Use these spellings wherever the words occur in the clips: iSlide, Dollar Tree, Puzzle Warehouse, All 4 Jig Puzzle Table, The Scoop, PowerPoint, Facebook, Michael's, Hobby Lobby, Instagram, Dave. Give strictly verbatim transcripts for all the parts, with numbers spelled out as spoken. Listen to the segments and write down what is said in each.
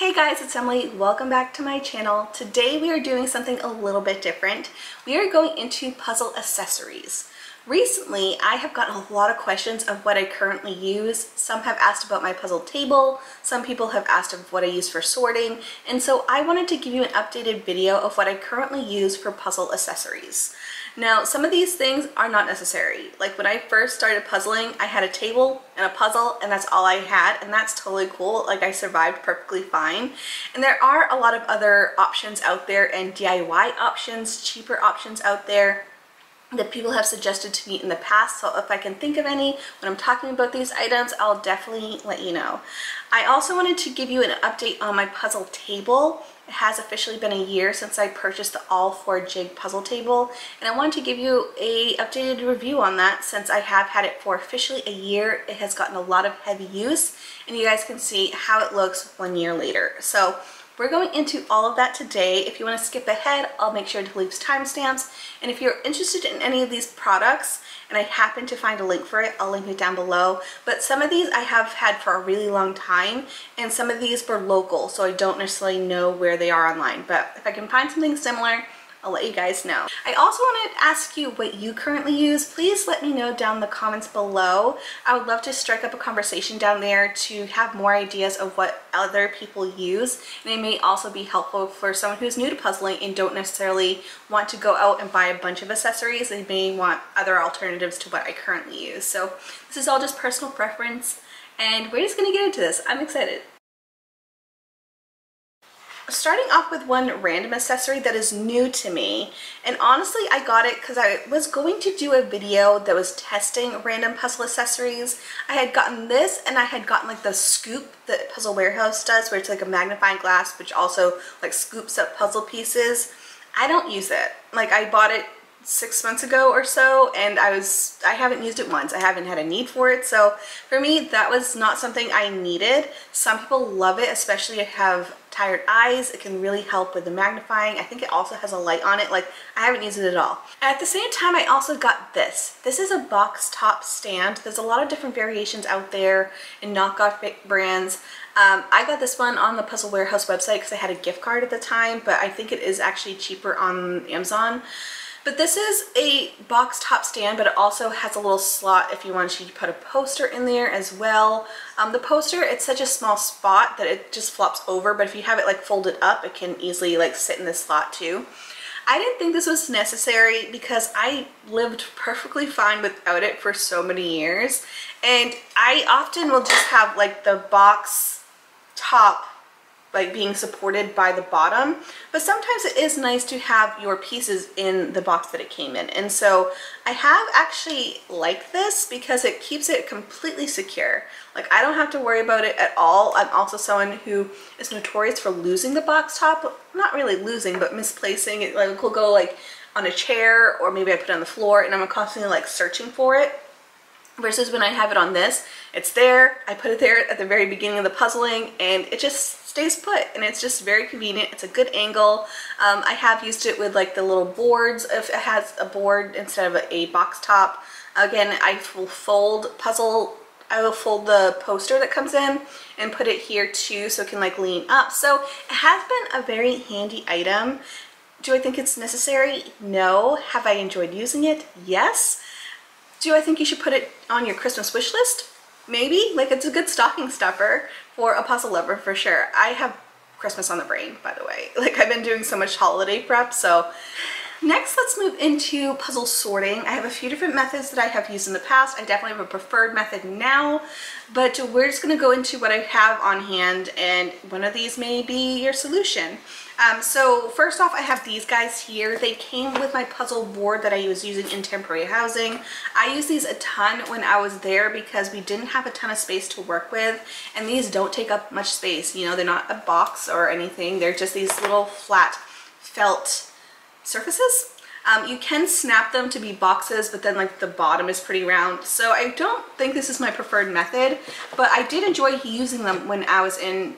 Hey guys, it's Emily. Welcome back to my channel. Today we are doing something a little bit different. We are going into puzzle accessories. Recently, I have gotten a lot of questions of what I currently use. Some have asked about my puzzle table, some people have asked of what I use for sorting, and so I wanted to give you an updated video of what I currently use for puzzle accessories. Now, some of these things are not necessary. Like when I first started puzzling, I had a table and a puzzle and that's all I had, and that's totally cool. Like I survived perfectly fine. And there are a lot of other options out there and D I Y options, cheaper options out there that people have suggested to me in the past, so if I can think of any when I'm talking about these items, I'll definitely let you know. I also wanted to give you an update on my puzzle table. It has officially been a year since I purchased the All four Jig Puzzle Table, and I wanted to give you a updated review on that since I have had it for officially a year. It has gotten a lot of heavy use, and you guys can see how it looks one year later. So we're going into all of that today. If you want to skip ahead, I'll make sure to leave timestamps. And if you're interested in any of these products, and I happen to find a link for it, I'll link it down below. But some of these I have had for a really long time, and some of these were local, so I don't necessarily know where they are online. But if I can find something similar, I'll let you guys know. I also wanted to ask you what you currently use. Please let me know down in the comments below. I would love to strike up a conversation down there to have more ideas of what other people use, and it may also be helpful for someone who's new to puzzling and don't necessarily want to go out and buy a bunch of accessories. They may want other alternatives to what I currently use. So this is all just personal preference, and we're just gonna get into this. I'm excited. Starting off with one random accessory that is new to me, and honestly I got it because I was going to do a video that was testing random puzzle accessories. I had gotten this, and I had gotten like the scoop that Puzzle Warehouse does, where it's like a magnifying glass which also like scoops up puzzle pieces. I don't use it. Like I bought it six months ago or so, and I was I haven't used it once. I haven't had a need for it, so for me that was not something I needed. Some people love it, especially if you have tired eyes. It can really help with the magnifying. I think it also has a light on it. Like I haven't used it at all. At the same time, I also got this. This is a box top stand. There's a lot of different variations out there and knockoff brands. Um, I got this one on the Puzzle Warehouse website because I had a gift card at the time, but I think it is actually cheaper on Amazon. But this is a box top stand, but it also has a little slot if you want to put a poster in there as well. Um, the poster, it's such a small spot that it just flops over, but if you have it like folded up, it can easily like sit in this slot too. I didn't think this was necessary because I lived perfectly fine without it for so many years. And I often will just have like the box top like being supported by the bottom, but sometimes it is nice to have your pieces in the box that it came in. And so I have actually liked this because it keeps it completely secure. Like I don't have to worry about it at all. I'm also someone who is notorious for losing the box top. Not really losing, but misplacing it. Like it will go like on a chair, or maybe I put it on the floor, and I'm constantly like searching for it. Versus when I have it on this, it's there, I put it there at the very beginning of the puzzling, and it just stays put, and it's just very convenient. It's a good angle. Um, I have used it with like the little boards, if it has a board instead of a box top. Again, I will fold puzzle, I will fold the poster that comes in and put it here too, so it can like lean up. So it has been a very handy item. Do I think it's necessary? No. Have I enjoyed using it? Yes. Do I think you should put it on your Christmas wish list? Maybe. Like it's a good stocking stuffer for a puzzle lover for sure. I have Christmas on the brain, by the way. Like I've been doing so much holiday prep, so. Next, let's move into puzzle sorting. I have a few different methods that I have used in the past. I definitely have a preferred method now, but we're just gonna go into what I have on hand, and one of these may be your solution. Um, so first off, I have these guys here. They came with my puzzle board that I was using in temporary housing. I used these a ton when I was there because we didn't have a ton of space to work with, and these don't take up much space. You know, they're not a box or anything. They're just these little flat felt surfaces. Um, you can snap them to be boxes, but then like the bottom is pretty round. So I don't think this is my preferred method, but I did enjoy using them when I was in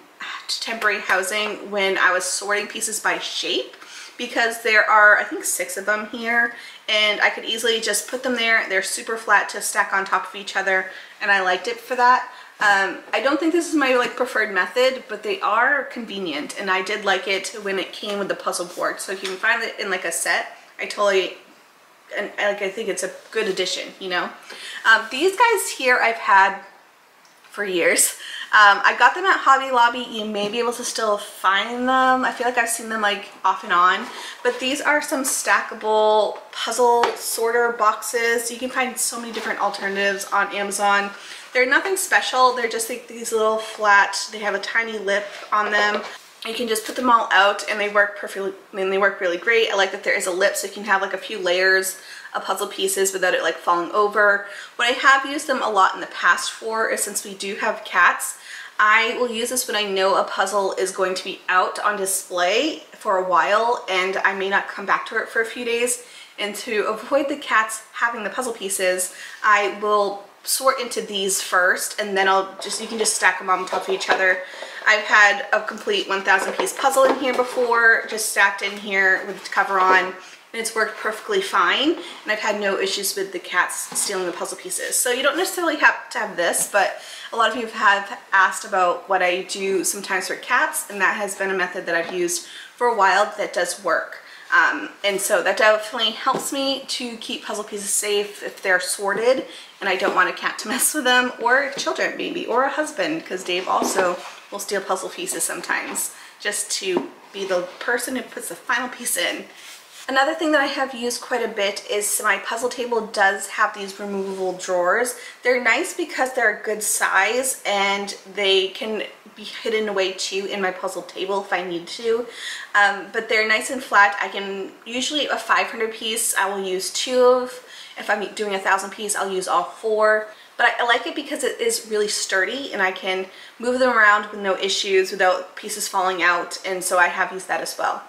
temporary housing, when I was sorting pieces by shape, because there are I think six of them here, and I could easily just put them there. They're super flat to stack on top of each other, and I liked it for that. Um, I don't think this is my like preferred method, but they are convenient, and I did like it when it came with the puzzle board. So if you can find it in like a set, I totally, and like I think it's a good addition, you know. Um, these guys here I've had for years. Um, I got them at Hobby Lobby. You may be able to still find them. I feel like I've seen them like off and on, but these are some stackable puzzle sorter boxes. You can find so many different alternatives on Amazon. They're nothing special. They're just like these little flat, they have a tiny lip on them. You can just put them all out and they work perfectly. I mean, they work really great. I like that there is a lip so you can have like a few layers of puzzle pieces without it like falling over. What I have used them a lot in the past for is since we do have cats, I will use this when I know a puzzle is going to be out on display for a while and I may not come back to it for a few days. And to avoid the cats having the puzzle pieces, I will sort into these first and then I'll just, you can just stack them on top of each other. I've had a complete one thousand piece puzzle in here before, just stacked in here with the cover on, and it's worked perfectly fine, and I've had no issues with the cats stealing the puzzle pieces. So you don't necessarily have to have this, but a lot of you have asked about what I do sometimes for cats, and that has been a method that I've used for a while that does work. Um, and so that definitely helps me to keep puzzle pieces safe if they're sorted and I don't want a cat to mess with them, or children maybe, or a husband, because Dave also will steal puzzle pieces sometimes just to be the person who puts the final piece in. Another thing that I have used quite a bit is my puzzle table does have these removable drawers. They're nice because they're a good size and they can be hidden away too in my puzzle table if I need to, um, but they're nice and flat. I can usually a five hundred piece I will use two of. If I'm doing a thousand piece I'll use all four, but I like it because it is really sturdy and I can move them around with no issues without pieces falling out, and so I have used that as well.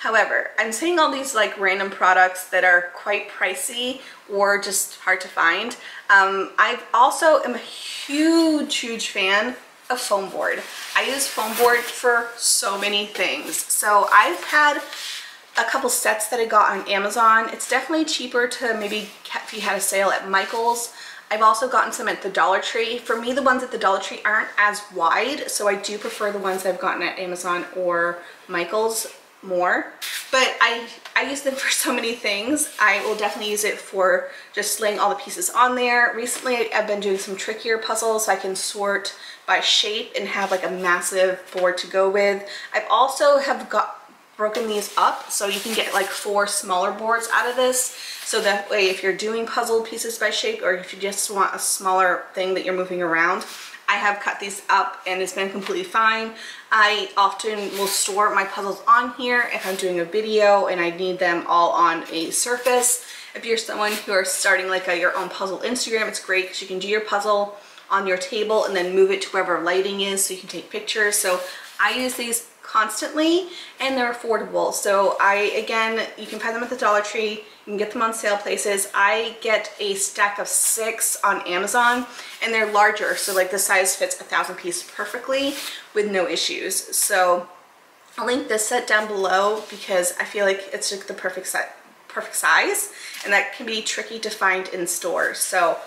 However, I'm seeing all these like random products that are quite pricey or just hard to find. Um, I also am a huge, huge fan of foam board. I use foam board for so many things. So I've had a couple sets that I got on Amazon. It's definitely cheaper to maybe if you had a sale at Michael's. I've also gotten some at the Dollar Tree. For me, the ones at the Dollar Tree aren't as wide, so I do prefer the ones I've gotten at Amazon or Michael's more, but I, I use them for so many things. I will definitely use it for just laying all the pieces on there. Recently, I've been doing some trickier puzzles, so I can sort by shape and have like a massive board to go with. I've also have got broken these up so you can get like four smaller boards out of this, so that way if you're doing puzzle pieces by shape or if you just want a smaller thing that you're moving around, I have cut these up and it's been completely fine. I often will store my puzzles on here if I'm doing a video and I need them all on a surface. If you're someone who are starting like a, your own puzzle Instagram, it's great because you can do your puzzle on your table and then move it to wherever lighting is so you can take pictures. So I use these constantly and they're affordable. So I, again, you can find them at the Dollar Tree, you can get them on sale places. I get a stack of six on Amazon and they're larger, so like the size fits a thousand piece perfectly with no issues. So I'll link this set down below because I feel like it's like the perfect size, perfect size, and that can be tricky to find in stores. So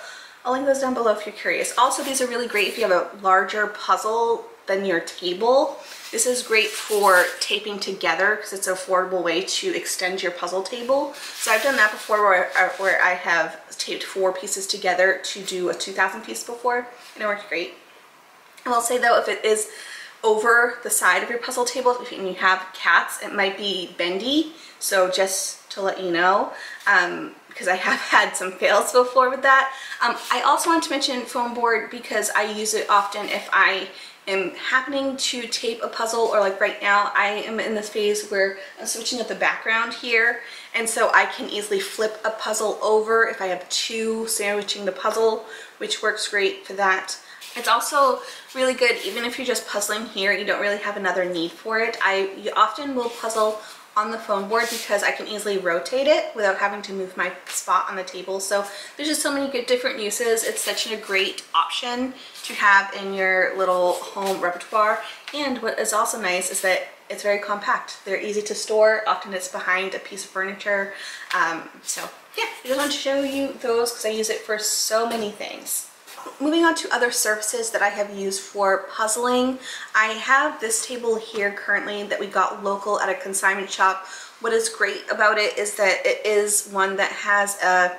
I'll link those down below if you're curious. Also, these are really great if you have a larger puzzle than your table. This is great for taping together because it's an affordable way to extend your puzzle table. So I've done that before where I, where I have taped four pieces together to do a two thousand piece before, and it worked great. I will say though, if it is over the side of your puzzle table, if you have cats, it might be bendy. So just to let you know, um, because I have had some fails before with that. Um, I also want to mention foam board because I use it often if I am happening to tape a puzzle, or like right now I am in this phase where I'm switching up the background here, and so I can easily flip a puzzle over if I have two sandwiching the puzzle, which works great for that. It's also really good even if you're just puzzling here, you don't really have another need for it. I you often will puzzle on the foam board because I can easily rotate it without having to move my spot on the table. So there's just so many good different uses. It's such a great option to have in your little home repertoire. And what is also nice is that it's very compact. They're easy to store. Often it's behind a piece of furniture. Um, so yeah, I just wanted to show you those because I use it for so many things. moving on to other surfaces that I have used for puzzling, I have this table here currently that we got local at a consignment shop. What is great about it is that it is one that has a,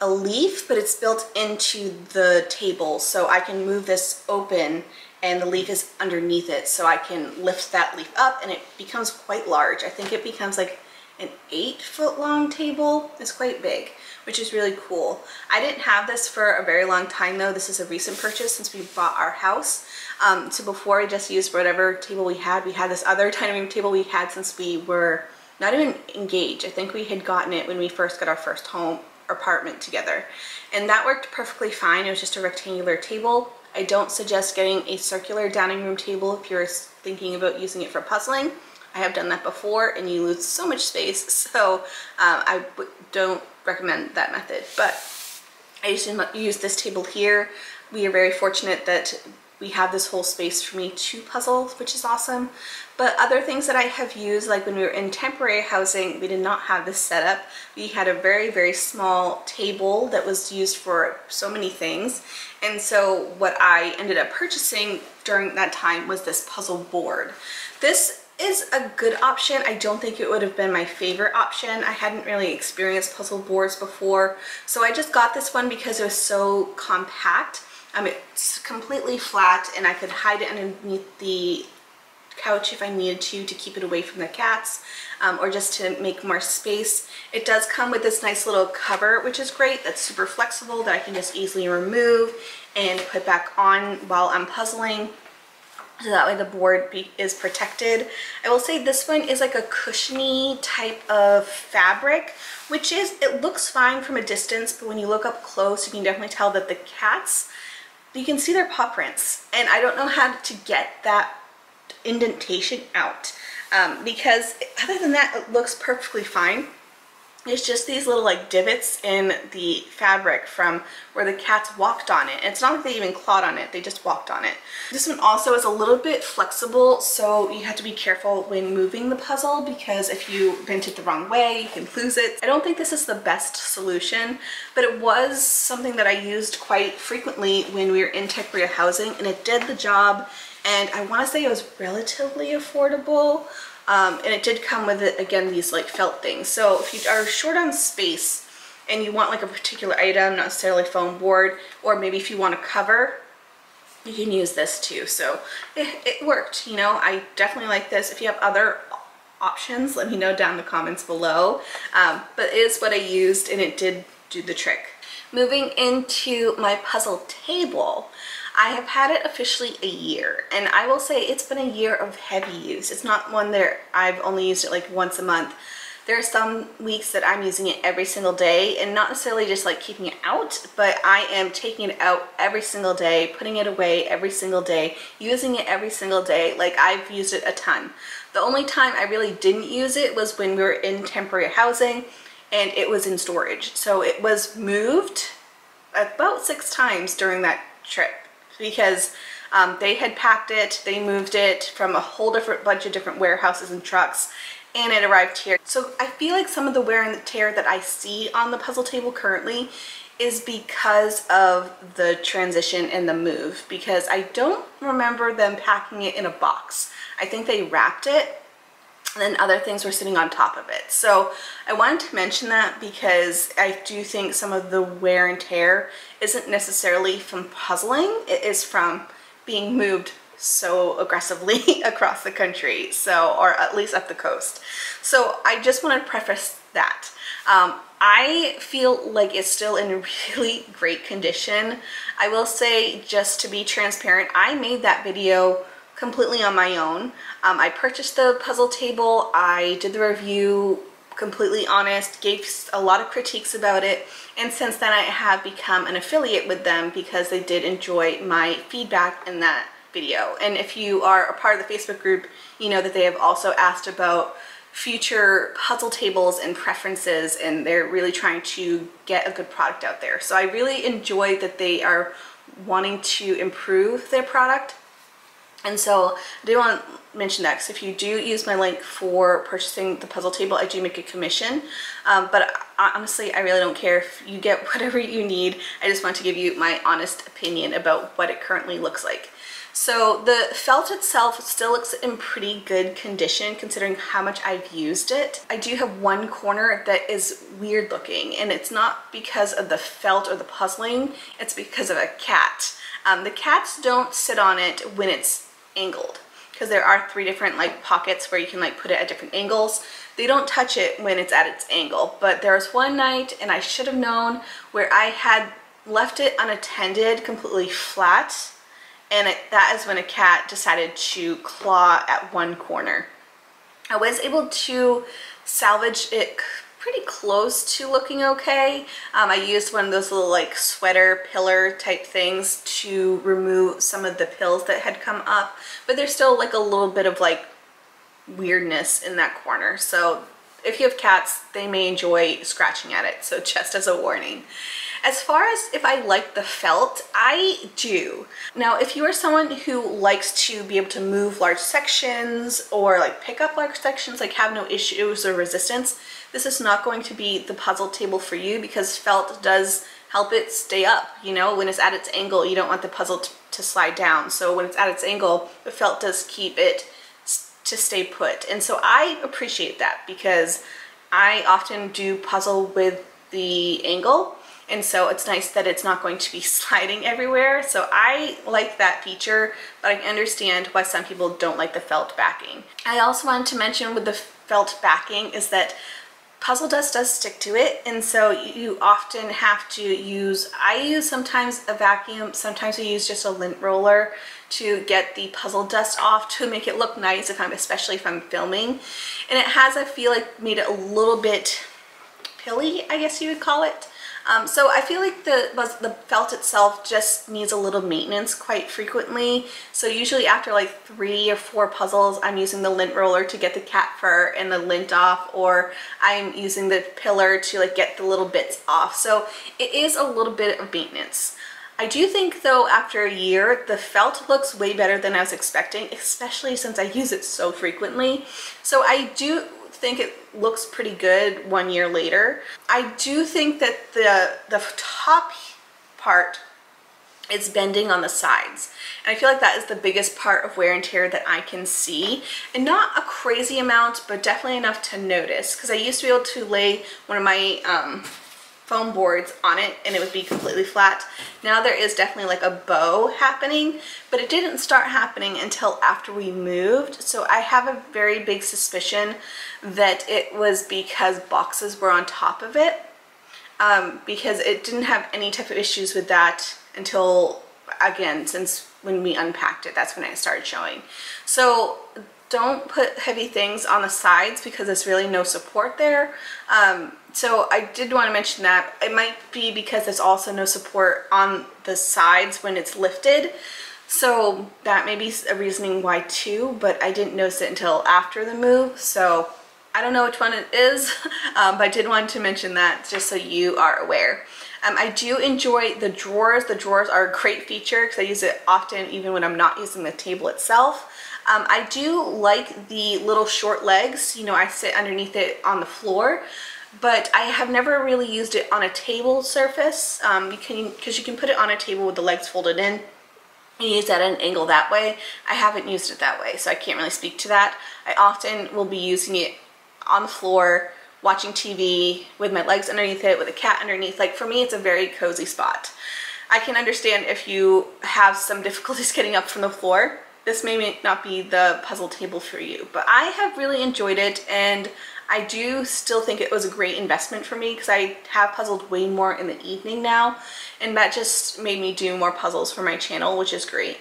a leaf, but it's built into the table, so I can move this open and the leaf is underneath it, so I can lift that leaf up and it becomes quite large. I think it becomes like an eight foot long table. It's quite big, which is really cool. I didn't have this for a very long time though. This is a recent purchase since we bought our house. Um, so before I just used whatever table we had. We had this other dining room table we had since we were not even engaged. I think we had gotten it when we first got our first home apartment together. And that worked perfectly fine. It was just a rectangular table. I don't suggest getting a circular dining room table if you're thinking about using it for puzzling. I have done that before and you lose so much space, so um, I don't recommend that method. But I used to use this table here. We are very fortunate that we have this whole space for me to puzzle, which is awesome. But other things that I have used, like when we were in temporary housing, we did not have this set up. We had a very, very small table that was used for so many things. And so what I ended up purchasing during that time was this puzzle board. This is a good option. I don't think it would have been my favorite option. I hadn't really experienced puzzle boards before, so I just got this one because it was so compact. Um, it's completely flat and I could hide it underneath the couch if I needed to to keep it away from the cats, um, or just to make more space. It does come with this nice little cover, which is great. That's super flexible, that I can just easily remove and put back on while I'm puzzling. So that way the board be is protected. I will say this one is like a cushiony type of fabric, which is, it looks fine from a distance, but when you look up close, you can definitely tell that the cats, you can see their paw prints. And I don't know how to get that indentation out, um, because other than that, it looks perfectly fine. It's just these little like divots in the fabric from where the cats walked on it. And it's not like they even clawed on it, they just walked on it. This one also is a little bit flexible, so you have to be careful when moving the puzzle, because if you bent it the wrong way, you can lose it. I don't think this is the best solution, but it was something that I used quite frequently when we were in temporary housing, and it did the job, and I want to say it was relatively affordable. Um, and it did come with it, again, these like felt things. So if you are short on space and you want like a particular item, not necessarily foam board, or maybe if you want a cover, you can use this too. So it, it worked, you know, I definitely like this. If you have other options, let me know down in the comments below. Um, but it is what I used and it did do the trick. Moving into my puzzle table. I have had it officially a year, and I will say it's been a year of heavy use. It's not one that I've only used it like once a month. There are some weeks that I'm using it every single day, and not necessarily just like keeping it out, but I am taking it out every single day, putting it away every single day, using it every single day. Like, I've used it a ton. The only time I really didn't use it was when we were in temporary housing and it was in storage. So it was moved about six times during that trip, because um, they had packed it, they moved it from a whole different bunch of different warehouses and trucks, and it arrived here. So I feel like some of the wear and tear that I see on the puzzle table currently is because of the transition and the move, because I don't remember them packing it in a box. I think they wrapped it, and then other things were sitting on top of it. So I wanted to mention that because I do think some of the wear and tear isn't necessarily from puzzling, it is from being moved so aggressively across the country, so, or at least up the coast. So I just want to preface that. Um, I feel like it's still in really great condition. I will say, just to be transparent, I made that video completely on my own. Um, I purchased the puzzle table, I did the review, completely honest, gave a lot of critiques about it, and since then I have become an affiliate with them because they did enjoy my feedback in that video. And if you are a part of the Facebook group, you know that they have also asked about future puzzle tables and preferences, and they're really trying to get a good product out there. So I really enjoy that they are wanting to improve their product. And so I do want to mention that, because if you do use my link for purchasing the puzzle table, I do make a commission. Um, but I, honestly, I really don't care if you get whatever you need. I just want to give you my honest opinion about what it currently looks like. So the felt itself still looks in pretty good condition considering how much I've used it. I do have one corner that is weird looking, and it's not because of the felt or the puzzling, it's because of a cat. Um, the cats don't sit on it when it's angled, because there are three different like pockets where you can like put it at different angles. They don't touch it when it's at its angle, but there was one night, and I should have known, where I had left it unattended, completely flat, and it, that is when a cat decided to claw at one corner. I was able to salvage it pretty close to looking okay. Um, I used one of those little like sweater pillar type things to remove some of the pills that had come up, but there's still like a little bit of like weirdness in that corner. So if you have cats, they may enjoy scratching at it, so just as a warning. As far as if I like the felt, I do. Now, if you are someone who likes to be able to move large sections or like pick up large sections, like have no issues or resistance, this is not going to be the puzzle table for you, because felt does help it stay up. You know, when it's at its angle, you don't want the puzzle to slide down. So when it's at its angle, the felt does keep it to stay put. And so I appreciate that, because I often do puzzle with the angle. And so it's nice that it's not going to be sliding everywhere. So I like that feature, but I understand why some people don't like the felt backing. I also wanted to mention with the felt backing is that puzzle dust does stick to it, and so you often have to use, I use sometimes a vacuum, sometimes we use just a lint roller to get the puzzle dust off to make it look nice, if I'm, especially if I'm filming. And it has, I feel like, made it a little bit pilly, I guess you would call it. Um, so I feel like the, the felt itself just needs a little maintenance quite frequently. So usually after like three or four puzzles, I'm using the lint roller to get the cat fur and the lint off, or I'm using the pillar to like get the little bits off. So it is a little bit of maintenance. I do think though, after a year, the felt looks way better than I was expecting, especially since I use it so frequently. So I do think it looks pretty good one year later. I do think that the the top part is bending on the sides, and I feel like that is the biggest part of wear and tear that I can see, and not a crazy amount, but definitely enough to notice, because I used to be able to lay one of my um, foam boards on it and it would be completely flat. Now there is definitely like a bow happening, but it didn't start happening until after we moved, so I have a very big suspicion that it was because boxes were on top of it, um, because it didn't have any type of issues with that until, again, since when we unpacked it, that's when it started showing. So don't put heavy things on the sides because there's really no support there. Um, so I did want to mention that. It might be because there's also no support on the sides when it's lifted. So that may be a reasoning why too, but I didn't notice it until after the move. So I don't know which one it is, um, but I did want to mention that just so you are aware. Um, I do enjoy the drawers. The drawers are a great feature because I use it often even when I'm not using the table itself. Um, I do like the little short legs, you know, I sit underneath it on the floor, but I have never really used it on a table surface, um, you can, because you can put it on a table with the legs folded in and use that at an angle that way. I haven't used it that way, so I can't really speak to that. I often will be using it on the floor, watching T V, with my legs underneath it, with a cat underneath. Like, for me, it's a very cozy spot. I can understand if you have some difficulties getting up from the floor. This may not be the puzzle table for you, but I have really enjoyed it, and I do still think it was a great investment for me because I have puzzled way more in the evening now, and that just made me do more puzzles for my channel, which is great.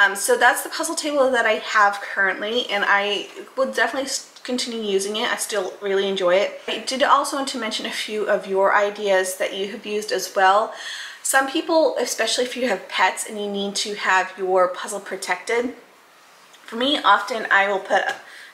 Um, so that's the puzzle table that I have currently, and I will definitely continue using it. I still really enjoy it. I did also want to mention a few of your ideas that you have used as well. Some people, especially if you have pets and you need to have your puzzle protected, for me, often I will put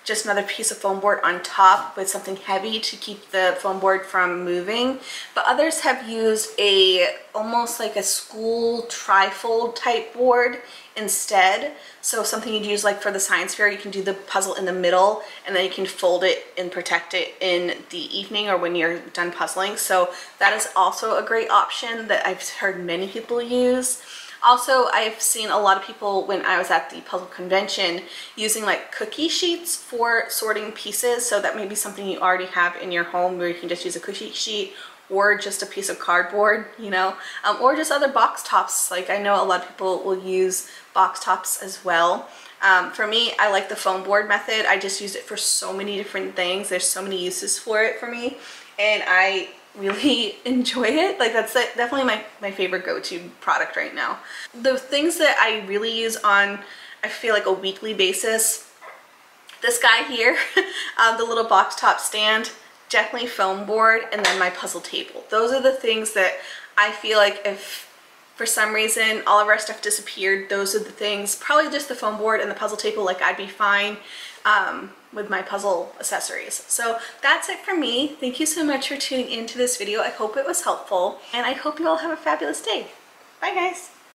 just another piece of foam board on top with something heavy to keep the foam board from moving. But others have used a almost like a school trifold type board instead. So something you'd use like for the science fair, you can do the puzzle in the middle and then you can fold it and protect it in the evening or when you're done puzzling. So that is also a great option that I've heard many people use. Also, I've seen a lot of people when I was at the puzzle convention using like cookie sheets for sorting pieces. So that may be something you already have in your home where you can just use a cookie sheet or just a piece of cardboard, you know, um, or just other box tops. Like I know a lot of people will use box tops as well. Um, for me, I like the foam board method. I just used it for so many different things. There's so many uses for it for me. And I really enjoy it. Like that's definitely my, my favorite go-to product right now. The things that I really use on, I feel like a weekly basis, this guy here, um, the little box top stand, definitely foam board, and then my puzzle table. Those are the things that I feel like if for some reason all of our stuff disappeared, those are the things, probably just the foam board and the puzzle table, like I'd be fine um, with my puzzle accessories. So that's it for me. Thank you so much for tuning into this video. I hope it was helpful and I hope you all have a fabulous day. Bye guys.